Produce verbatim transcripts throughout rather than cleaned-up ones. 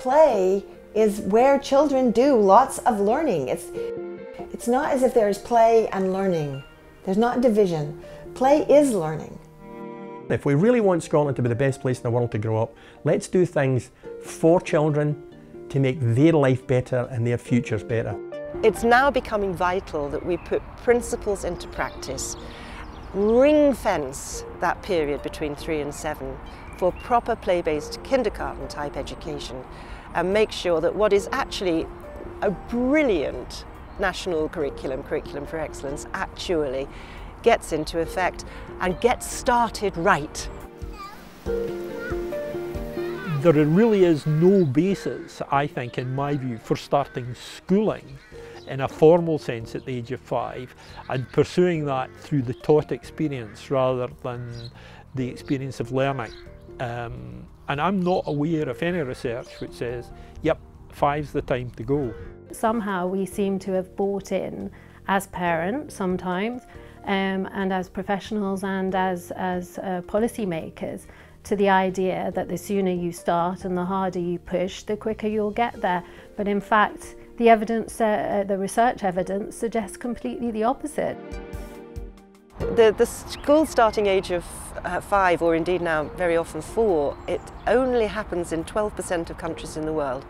play is where children do lots of learning. It's, it's not as if there's play and learning. There's not division. Play is learning. If we really want Scotland to be the best place in the world to grow up, let's do things for children to make their life better and their futures better. It's now becoming vital that we put principles into practice. Ring fence that period between three and seven for proper play-based kindergarten type education, and make sure that what is actually a brilliant national curriculum, Curriculum for Excellence, actually gets into effect and gets started right. There really is no basis, I think, in my view, for starting schooling in a formal sense at the age of five and pursuing that through the taught experience rather than the experience of learning. Um, and I'm not aware of any research which says, yep, five's the time to go. Somehow we seem to have bought in, as parents sometimes, um, and as professionals and as, as uh, policy makers, to the idea that the sooner you start and the harder you push, the quicker you'll get there. But in fact, the evidence, uh, the research evidence suggests completely the opposite. The, the school starting age of uh, five, or indeed now very often four, it only happens in twelve percent of countries in the world.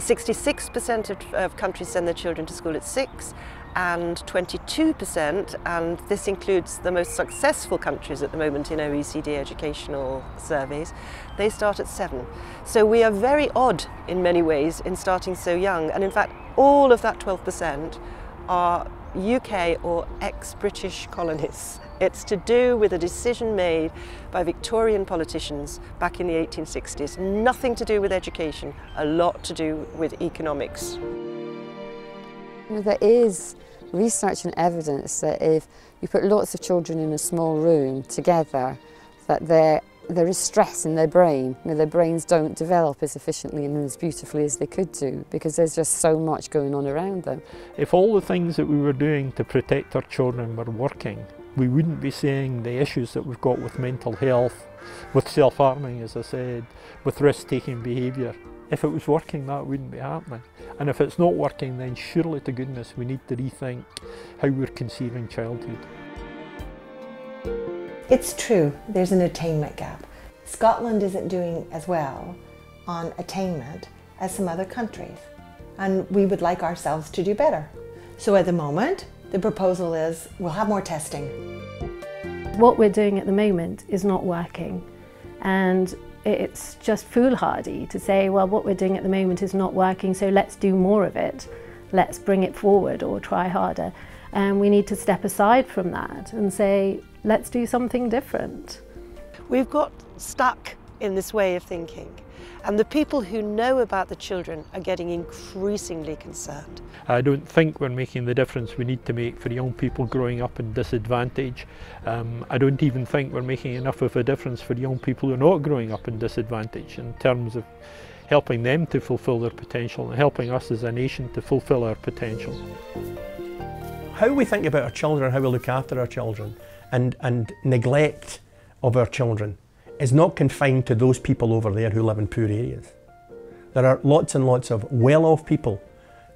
sixty-six percent uh, of, of countries send their children to school at six, and twenty-two percent, and this includes the most successful countries at the moment in O E C D educational surveys, they start at seven. So we are very odd in many ways in starting so young, and in fact all of that twelve percent are U K or ex-British colonists. It's to do with a decision made by Victorian politicians back in the eighteen sixties. Nothing to do with education, a lot to do with economics. Well, there is research and evidence that if you put lots of children in a small room together, that there, there is stress in their brain. You know, their brains don't develop as efficiently and as beautifully as they could do because there's just so much going on around them. If all the things that we were doing to protect our children were working, we wouldn't be seeing the issues that we've got with mental health, with self-harming, as I said, with risk-taking behaviour. If it was working, that wouldn't be happening. And if it's not working, then surely to goodness we need to rethink how we're conceiving childhood. It's true, there's an attainment gap. Scotland isn't doing as well on attainment as some other countries, and we would like ourselves to do better. So at the moment, the proposal is we'll have more testing. What we're doing at the moment is not working, and it's just foolhardy to say, well, what we're doing at the moment is not working, so let's do more of it, let's bring it forward or try harder. And we need to step aside from that and say, let's do something different. We've got stuck in this way of thinking, and the people who know about the children are getting increasingly concerned. I don't think we're making the difference we need to make for young people growing up in disadvantage. Um, I don't even think we're making enough of a difference for young people who are not growing up in disadvantage in terms of helping them to fulfil their potential and helping us as a nation to fulfil our potential. How we think about our children, how we look after our children, and, and neglect of our children is not confined to those people over there who live in poor areas. There are lots and lots of well-off people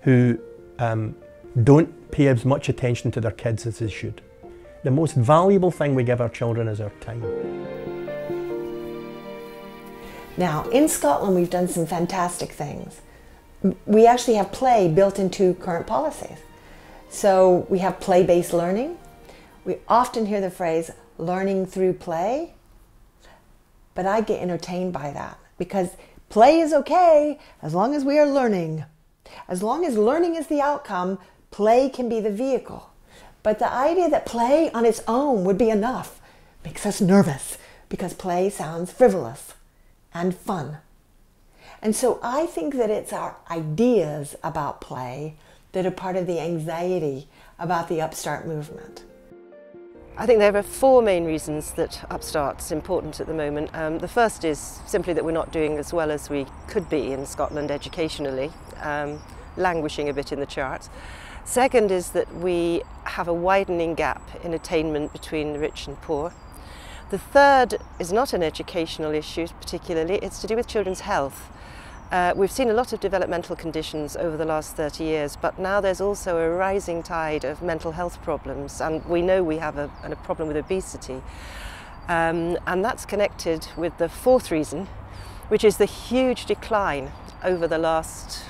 who um, don't pay as much attention to their kids as they should. The most valuable thing we give our children is our time. Now, in Scotland, we've done some fantastic things. We actually have play built into current policies. So we have play-based learning. We often hear the phrase, learning through play. But I get entertained by that, because play is okay as long as we are learning. As long as learning is the outcome, play can be the vehicle. But the idea that play on its own would be enough makes us nervous, because play sounds frivolous and fun. And so I think that it's our ideas about play that are part of the anxiety about the Upstart movement. I think there are four main reasons that Upstart's important at the moment. Um, the first is simply that we're not doing as well as we could be in Scotland educationally, um, languishing a bit in the charts. Second is that we have a widening gap in attainment between the rich and poor. The third is not an educational issue particularly, it's to do with children's health. Uh, we've seen a lot of developmental conditions over the last thirty years, but now there's also a rising tide of mental health problems, and we know we have a, a problem with obesity. Um, and that's connected with the fourth reason, which is the huge decline over the last,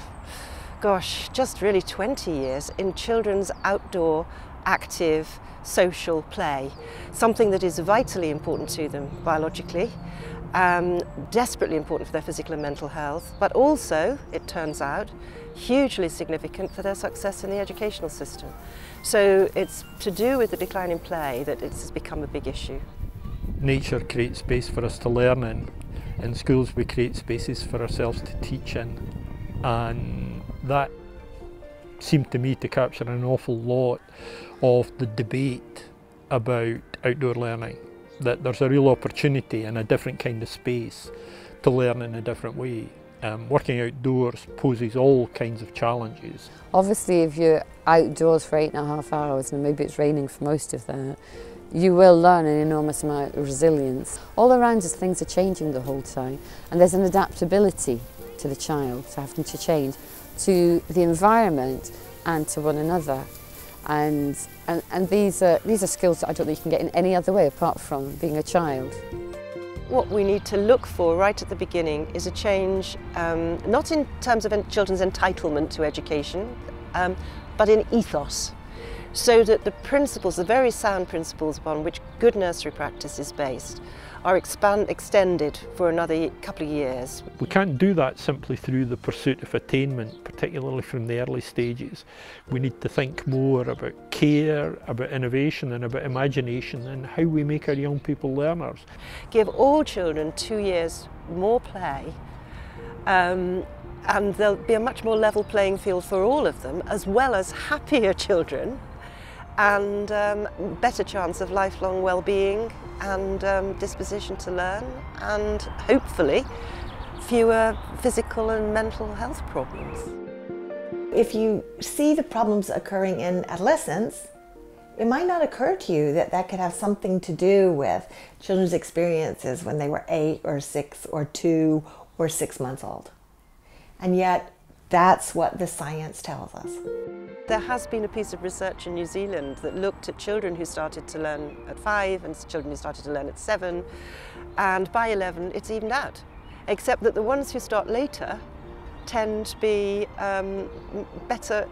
gosh, just really twenty years in children's outdoor, active, social play, something that is vitally important to them biologically. Um, desperately important for their physical and mental health, but also, it turns out, hugely significant for their success in the educational system. So it's to do with the decline in play that it's become a big issue. Nature creates space for us to learn in. In schools we create spaces for ourselves to teach in, and that seemed to me to capture an awful lot of the debate about outdoor learning. That there's a real opportunity in a different kind of space to learn in a different way. Um, working outdoors poses all kinds of challenges. Obviously, if you're outdoors for eight and a half hours, and maybe it's raining for most of that, you will learn an enormous amount of resilience. All around us, things are changing the whole time, and there's an adaptability to the child, to having to change, to the environment and to one another. And, and, and these, are, these are skills that I don't think you can get in any other way apart from being a child. What we need to look for right at the beginning is a change, um, not in terms of children's entitlement to education, um, but in ethos. So that the principles, the very sound principles upon which good nursery practice is based, are expand, extended for another couple of years. We can't do that simply through the pursuit of attainment, particularly from the early stages. We need to think more about care, about innovation and about imagination and how we make our young people learners. Give all children two years more play, um, and there'll be a much more level playing field for all of them, as well as happier children, and um, better chance of lifelong well-being and um, disposition to learn, and hopefully fewer physical and mental health problems. If you see the problems occurring in adolescence, it might not occur to you that that could have something to do with children's experiences when they were eight or six or two or six months old. And yet, that's what the science tells us. There has been a piece of research in New Zealand that looked at children who started to learn at five and children who started to learn at seven, and by eleven it's evened out, except that the ones who start later tend to be um, better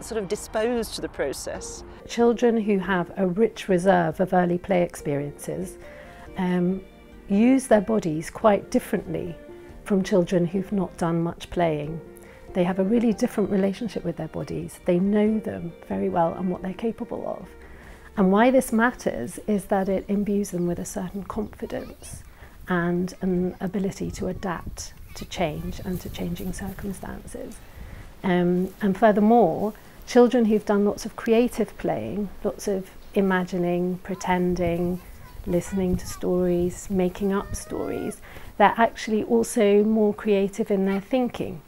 sort of disposed to the process. Children who have a rich reserve of early play experiences um, use their bodies quite differently from children who've not done much playing. They have a really different relationship with their bodies. They know them very well and what they're capable of. And why this matters is that it imbues them with a certain confidence and an ability to adapt to change and to changing circumstances. Um, and furthermore, children who've done lots of creative playing, lots of imagining, pretending, listening to stories, making up stories, they're actually also more creative in their thinking.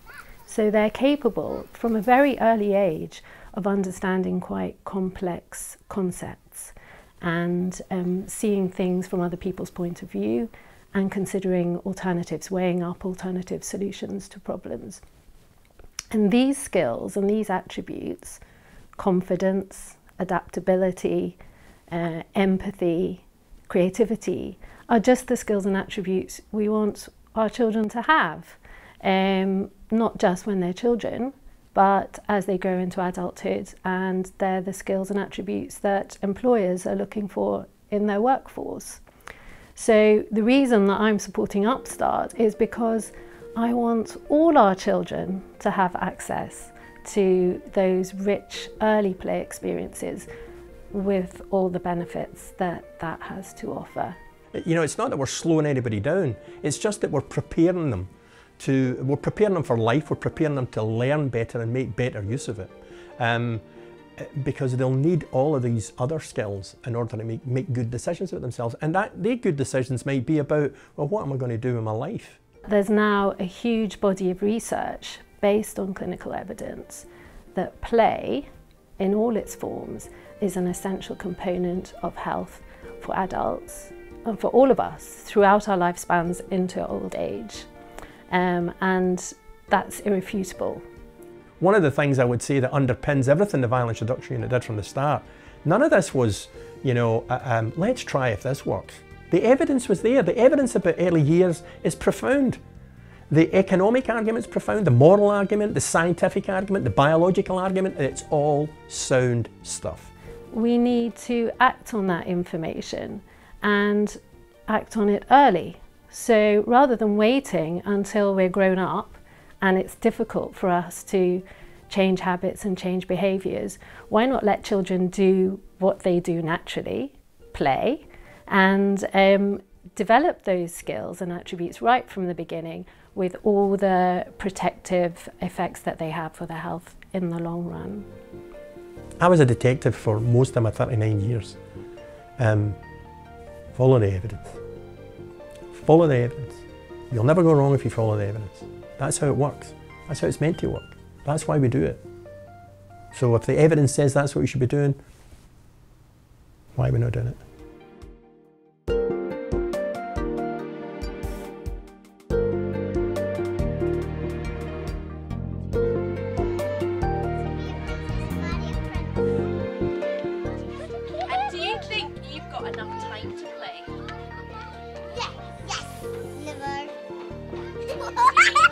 So they're capable, from a very early age, of understanding quite complex concepts and um, seeing things from other people's point of view and considering alternatives, weighing up alternative solutions to problems. And these skills and these attributes, confidence, adaptability, uh, empathy, creativity, are just the skills and attributes we want our children to have. Um, not just when they're children, but as they grow into adulthood, and they're the skills and attributes that employers are looking for in their workforce. So the reason that I'm supporting Upstart is because I want all our children to have access to those rich early play experiences with all the benefits that that has to offer. You know, it's not that we're slowing anybody down, it's just that we're preparing them. To, we're preparing them for life, we're preparing them to learn better and make better use of it. Um, because they'll need all of these other skills in order to make, make good decisions about themselves. And that their good decisions might be about, well, what am I going to do in my life? There's now a huge body of research based on clinical evidence that play, in all its forms, is an essential component of health for adults and for all of us throughout our lifespans into old age. um, and that's irrefutable. One of the things I would say that underpins everything the Violence Reduction Unit did from the start, none of this was, you know, uh, um, let's try if this works. The evidence was there. The evidence about early years is profound. The economic argument is profound, the moral argument, the scientific argument, the biological argument, it's all sound stuff. We need to act on that information and act on it early. So rather than waiting until we're grown up and it's difficult for us to change habits and change behaviours, why not let children do what they do naturally, play, and um, develop those skills and attributes right from the beginning, with all the protective effects that they have for their health in the long run. I was a detective for most of my thirty-nine years. Um, follow the evidence. Follow the evidence. You'll never go wrong if you follow the evidence. That's how it works. That's how it's meant to work. That's why we do it. So if the evidence says that's what you should be doing, why are we not doing it? Yes! Yes! Never!